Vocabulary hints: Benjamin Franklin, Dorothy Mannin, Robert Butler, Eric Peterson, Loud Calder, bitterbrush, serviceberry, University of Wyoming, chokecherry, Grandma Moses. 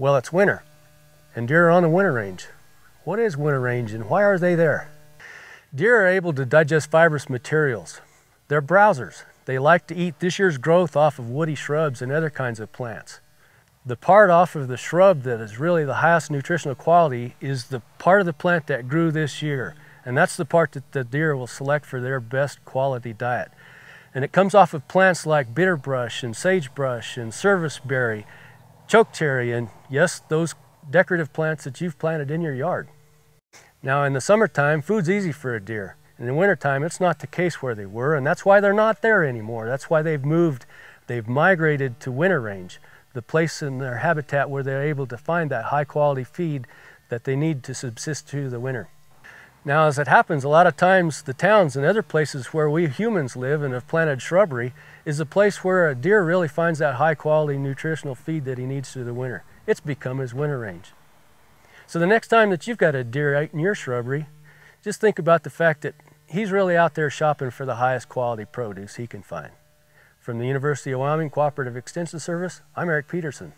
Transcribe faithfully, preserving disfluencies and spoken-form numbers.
Well, it's winter, and deer are on the winter range. What is winter range, and why are they there? Deer are able to digest fibrous materials. They're browsers. They like to eat this year's growth off of woody shrubs and other kinds of plants. The part off of the shrub that is really the highest nutritional quality is the part of the plant that grew this year, and that's the part that the deer will select for their best quality diet. And it comes off of plants like bitterbrush and sagebrush and serviceberry, chokecherry, and yes, those decorative plants that you've planted in your yard. Now in the summertime, food's easy for a deer. In the wintertime, it's not the case where they were, and that's why they're not there anymore. That's why they've moved, they've migrated to winter range, the place in their habitat where they're able to find that high quality feed that they need to subsist through the winter. Now, as it happens, a lot of times the towns and other places where we humans live and have planted shrubbery is a place where a deer really finds that high-quality nutritional feed that he needs through the winter. It's become his winter range. So the next time that you've got a deer out in your shrubbery, just think about the fact that he's really out there shopping for the highest quality produce he can find. From the University of Wyoming Cooperative Extension Service, I'm Eric Peterson.